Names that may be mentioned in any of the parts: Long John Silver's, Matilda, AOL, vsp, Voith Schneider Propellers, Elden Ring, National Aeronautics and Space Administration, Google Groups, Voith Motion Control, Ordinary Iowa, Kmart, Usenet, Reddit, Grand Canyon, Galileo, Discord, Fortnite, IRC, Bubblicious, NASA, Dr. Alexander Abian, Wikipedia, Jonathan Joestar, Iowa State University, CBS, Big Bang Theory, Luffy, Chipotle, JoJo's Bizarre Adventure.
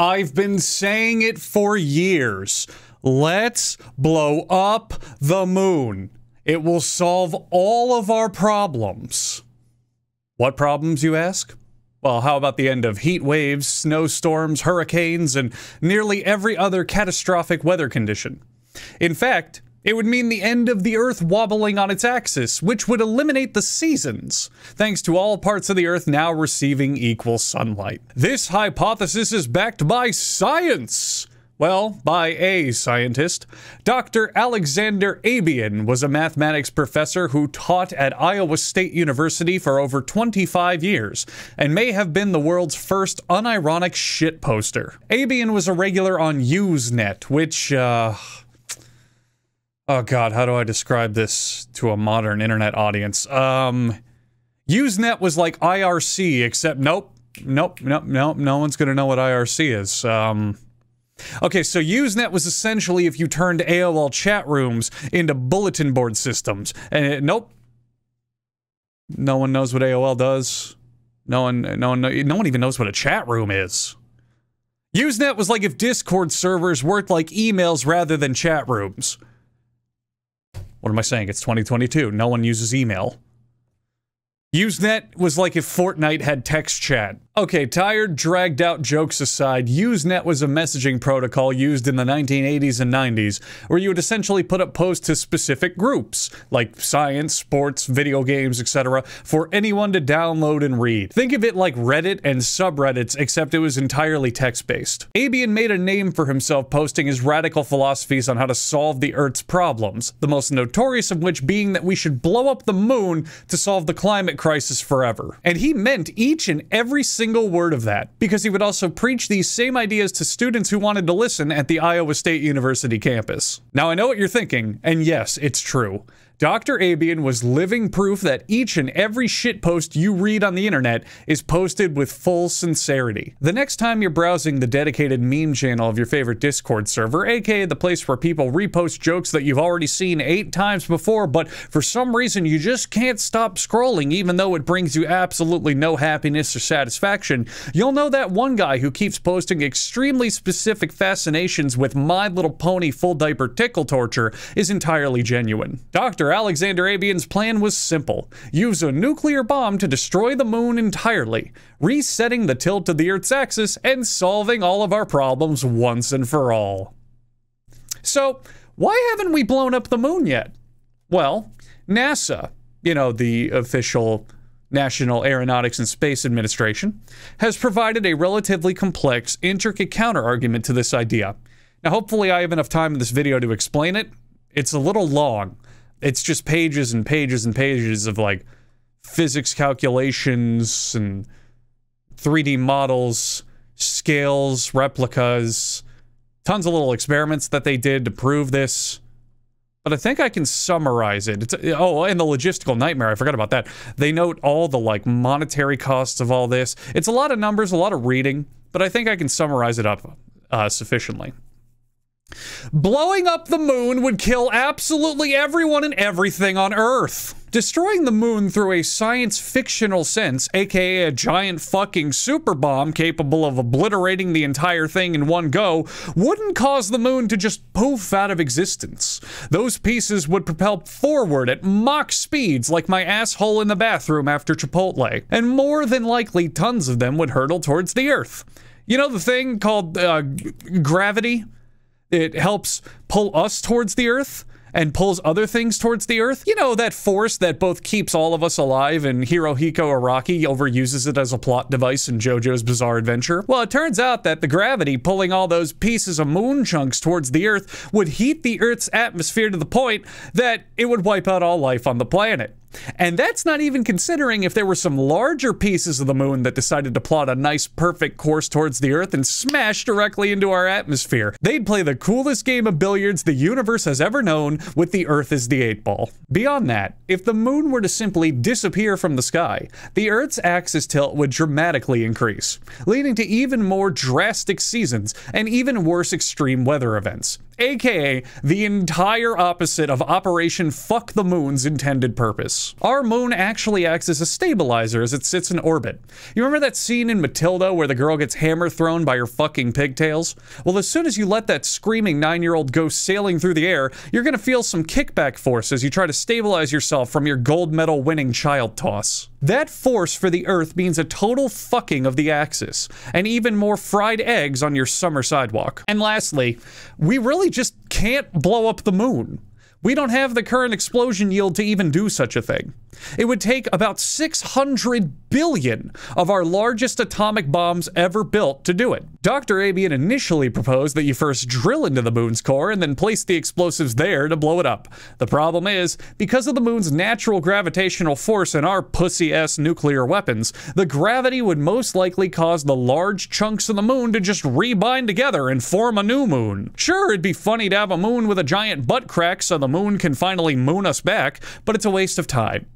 I've been saying it for years. Let's blow up the moon. It will solve all of our problems. What problems, you ask? Well, how about the end of heat waves, snowstorms, hurricanes, and nearly every other catastrophic weather condition? In fact, it would mean the end of the Earth wobbling on its axis, which would eliminate the seasons, thanks to all parts of the Earth now receiving equal sunlight. This hypothesis is backed by science! Well, by a scientist. Dr. Alexander Abian was a mathematics professor who taught at Iowa State University for over 25 years, and may have been the world's first unironic shit poster. Abian was a regular on Usenet, which, oh god, how do I describe this to a modern internet audience? Usenet was like IRC, except nope, no one's gonna know what IRC is. Okay, so Usenet was essentially if you turned AOL chat rooms into bulletin board systems. And it, nope. No one knows what AOL does. No one even knows what a chat room is. Usenet was like if Discord servers worked like emails rather than chat rooms. What am I saying? It's 2022. No one uses email. Usenet was like if Fortnite had text chat. Okay, tired, dragged out jokes aside, Usenet was a messaging protocol used in the 1980s and 90s, where you would essentially put up posts to specific groups, like science, sports, video games, etc., for anyone to download and read. Think of it like Reddit and subreddits, except it was entirely text-based. Abian made a name for himself posting his radical philosophies on how to solve the Earth's problems, the most notorious of which being that we should blow up the moon to solve the climate crisis forever. And he meant each and every single word of that, because he would also preach these same ideas to students who wanted to listen at the Iowa State University campus. Now I know what you're thinking, and yes, it's true. Dr. Abian was living proof that each and every shitpost you read on the internet is posted with full sincerity. The next time you're browsing the dedicated meme channel of your favorite Discord server, aka the place where people repost jokes that you've already seen 8 times before, but for some reason you just can't stop scrolling even though it brings you absolutely no happiness or satisfaction, you'll know that one guy who keeps posting extremely specific fascinations with My Little Pony full diaper tickle torture is entirely genuine. Dr. Alexander Abian's plan was simple. Use a nuclear bomb to destroy the moon entirely, resetting the tilt of the Earth's axis and solving all of our problems once and for all. So, why haven't we blown up the moon yet? Well, NASA, you know, the official National Aeronautics and Space Administration, has provided a relatively complex, intricate counterargument to this idea. Now, hopefully I have enough time in this video to explain it. It's a little long. It's just pages and pages and pages of, like, physics calculations and 3D models, scales, replicas, tons of little experiments that they did to prove this. But I think I can summarize it. It's, oh, and the logistical nightmare, I forgot about that. They note all the, like, monetary costs of all this. It's a lot of numbers, a lot of reading, but I think I can summarize it up sufficiently. Blowing up the moon would kill absolutely everyone and everything on Earth. Destroying the moon through a science fictional sense, aka a giant fucking superbomb capable of obliterating the entire thing in one go, wouldn't cause the moon to just poof out of existence. Those pieces would propel forward at mock speeds like my asshole in the bathroom after Chipotle, and more than likely tons of them would hurtle towards the Earth. You know the thing called gravity? It helps pull us towards the Earth and pulls other things towards the Earth. You know, that force that both keeps all of us alive, and Hirohiko Araki overuses it as a plot device in JoJo's Bizarre Adventure. Well, it turns out that the gravity pulling all those pieces of moon chunks towards the Earth would heat the Earth's atmosphere to the point that it would wipe out all life on the planet. And that's not even considering if there were some larger pieces of the moon that decided to plot a nice, perfect course towards the Earth and smash directly into our atmosphere. They'd play the coolest game of billiards the universe has ever known, with the Earth as the 8-ball. Beyond that, if the moon were to simply disappear from the sky, the Earth's axis tilt would dramatically increase, leading to even more drastic seasons and even worse extreme weather events. aka the entire opposite of Operation Fuck the Moon's intended purpose. Our moon actually acts as a stabilizer as it sits in orbit. You remember that scene in Matilda where the girl gets hammer thrown by her fucking pigtails? Well, as soon as you let that screaming 9-year-old go sailing through the air, you're gonna feel some kickback force as you try to stabilize yourself from your gold medal winning child toss. That force for the Earth means a total fucking of the axis, and even more fried eggs on your summer sidewalk. And lastly, we really just can't blow up the moon. We don't have the current explosion yield to even do such a thing. It would take about 600 billion of our largest atomic bombs ever built to do it. Dr. Abian initially proposed that you first drill into the moon's core and then place the explosives there to blow it up. The problem is, because of the moon's natural gravitational force and our pussy-ass nuclear weapons, the gravity would most likely cause the large chunks of the moon to just rebind together and form a new moon. Sure, it'd be funny to have a moon with a giant butt crack so the moon can finally moon us back, but it's a waste of time.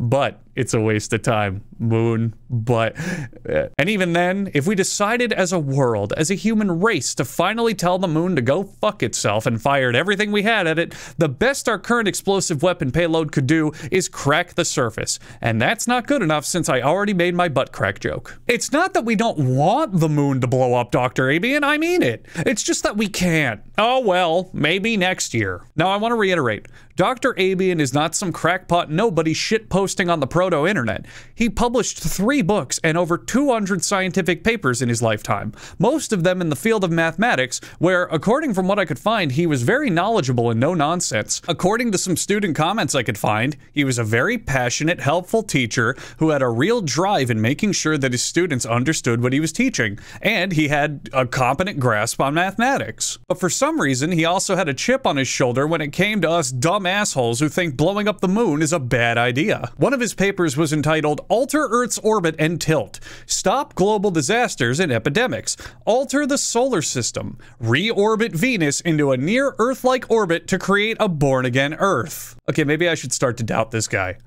But it's a waste of time, moon, but... And even then, if we decided as a world, as a human race, to finally tell the moon to go fuck itself and fired everything we had at it, the best our current explosive weapon payload could do is crack the surface. And that's not good enough since I already made my butt crack joke. It's not that we don't want the moon to blow up, Dr. Abian, I mean it. It's just that we can't. Oh well, maybe next year. Now I want to reiterate, Dr. Abian is not some crackpot nobody shitposting on the proto-internet. He published 3 books and over 200 scientific papers in his lifetime, most of them in the field of mathematics, where, according from what I could find, he was very knowledgeable and no nonsense. According to some student comments I could find, he was a very passionate, helpful teacher who had a real drive in making sure that his students understood what he was teaching, and he had a competent grasp on mathematics. But for some reason, he also had a chip on his shoulder when it came to us dumb assholes who think blowing up the moon is a bad idea. One of his papers was entitled Alter Earth's Orbit and Tilt, Stop Global Disasters and Epidemics, Alter the Solar System, Reorbit Venus into a near-Earth-like orbit to create a born-again Earth. Okay, maybe I should start to doubt this guy.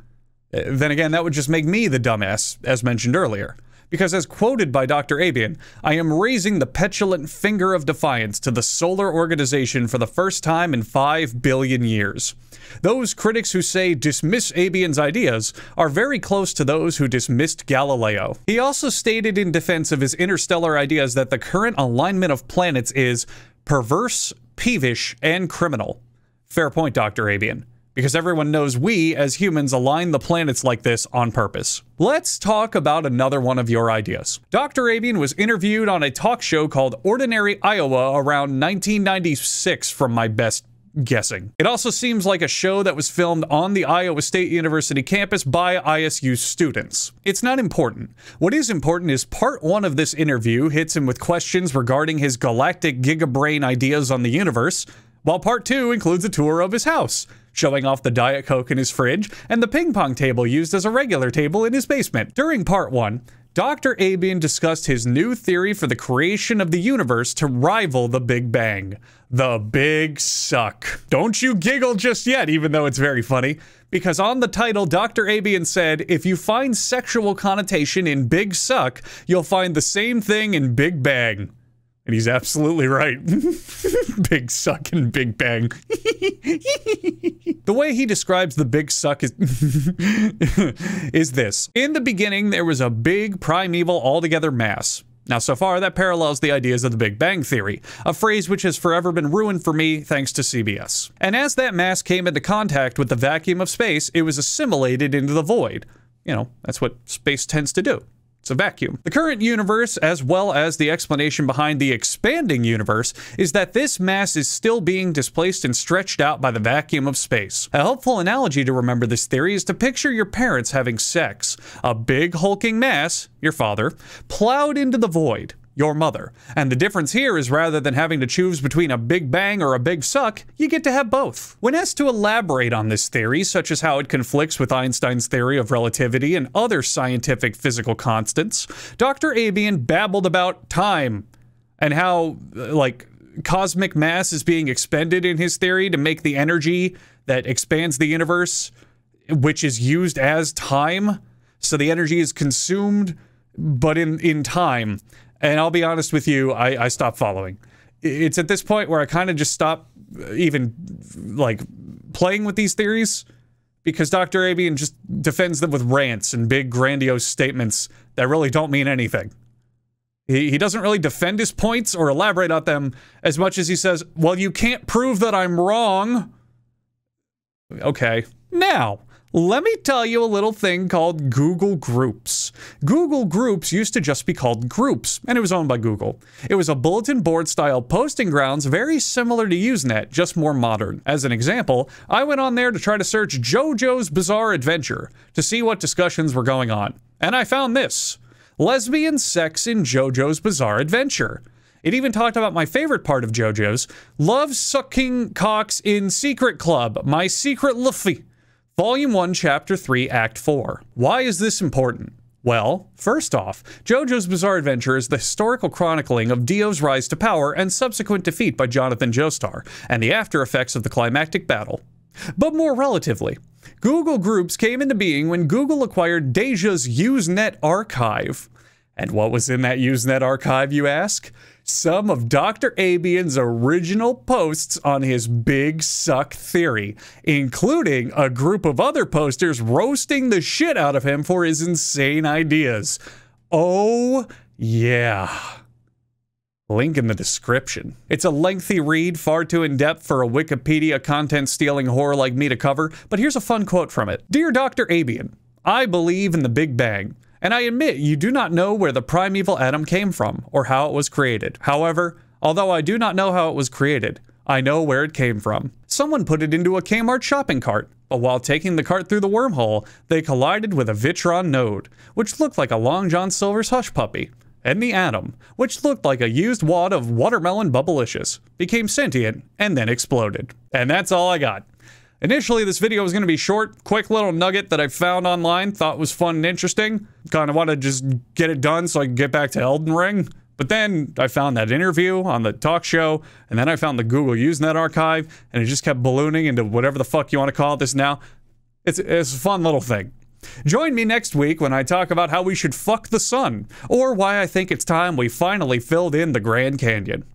Then again, that would just make me the dumbass, as mentioned earlier. Because as quoted by Dr. Abian, I am raising the petulant finger of defiance to the solar organization for the first time in 5 billion years. Those critics who say dismiss Abian's ideas are very close to those who dismissed Galileo. He also stated in defense of his interstellar ideas that the current alignment of planets is perverse, peevish, and criminal. Fair point, Dr. Abian. Because everyone knows we, as humans, align the planets like this on purpose. Let's talk about another one of your ideas. Dr. Abian was interviewed on a talk show called Ordinary Iowa around 1996 from my best guessing. It also seems like a show that was filmed on the Iowa State University campus by ISU students. It's not important. What is important is part 1 of this interview hits him with questions regarding his galactic gigabrain ideas on the universe, while part 2 includes a tour of his house, showing off the Diet Coke in his fridge and the ping pong table used as a regular table in his basement. During part 1, Dr. Abian discussed his new theory for the creation of the universe to rival the Big Bang. The Big Suck. Don't you giggle just yet, even though it's very funny. Because on the title, Dr. Abian said, if you find sexual connotation in Big Suck, you'll find the same thing in Big Bang. And he's absolutely right. Big Suck and Big Bang. The way he describes the Big Suck is, is this. In the beginning, there was a big primeval altogether mass. Now, so far, that parallels the ideas of the Big Bang Theory, a phrase which has forever been ruined for me thanks to CBS. And as that mass came into contact with the vacuum of space, it was assimilated into the void. You know, that's what space tends to do. A vacuum. The current universe, as well as the explanation behind the expanding universe, is that this mass is still being displaced and stretched out by the vacuum of space. A helpful analogy to remember this theory is to picture your parents having sex. A big hulking mass, your father, plowed into the void, your mother. And the difference here is rather than having to choose between a Big Bang or a Big Suck, you get to have both. When asked to elaborate on this theory, such as how it conflicts with Einstein's theory of relativity and other scientific physical constants, Dr. Abian babbled about time and how, like, cosmic mass is being expended in his theory to make the energy that expands the universe, which is used as time. So the energy is consumed, but in time. And I'll be honest with you, I stopped following. it's at this point where I kind of just stop even, like, playing with these theories, because Dr. Abian just defends them with rants and big, grandiose statements that really don't mean anything. He doesn't really defend his points or elaborate on them as much as he says, well, you can't prove that I'm wrong. Okay. Now, let me tell you a little thing called Google Groups. Google Groups used to just be called Groups, and it was owned by Google. It was a bulletin board-style posting grounds very similar to Usenet, just more modern. As an example, I went on there to try to search JoJo's Bizarre Adventure to see what discussions were going on. And I found this. Lesbian sex in JoJo's Bizarre Adventure. It even talked about my favorite part of JoJo's, love sucking cocks in Secret Club, my secret Luffy. Volume 1, Chapter 3, Act 4. Why is this important? Well, first off, JoJo's Bizarre Adventure is the historical chronicling of Dio's rise to power and subsequent defeat by Jonathan Joestar, and the after effects of the climactic battle. But more relatively, Google Groups came into being when Google acquired Deja's Usenet archive. And what was in that Usenet archive, you ask? Some of Dr. Abian's original posts on his Big Suck theory, including a group of other posters roasting the shit out of him for his insane ideas. Oh, yeah. Link in the description. It's a lengthy read, far too in-depth for a Wikipedia content-stealing whore like me to cover, but here's a fun quote from it. Dear Dr. Abian, I believe in the Big Bang. And I admit you do not know where the primeval atom came from, or how it was created. However, although I do not know how it was created, I know where it came from. Someone put it into a Kmart shopping cart, but while taking the cart through the wormhole, they collided with a Vitron node, which looked like a Long John Silver's hush puppy, and the atom, which looked like a used wad of watermelon Bubblicious, became sentient, and then exploded. And that's all I got. Initially, this video was going to be short, quick little nugget that I found online, thought was fun and interesting. Kind of want to just get it done so I can get back to Elden Ring. But then I found that interview on the talk show, and then I found the Google Usenet archive, and it just kept ballooning into whatever the fuck you want to call this now. It's a fun little thing. Join me next week when I talk about how we should fuck the sun, or why I think it's time we finally filled in the Grand Canyon.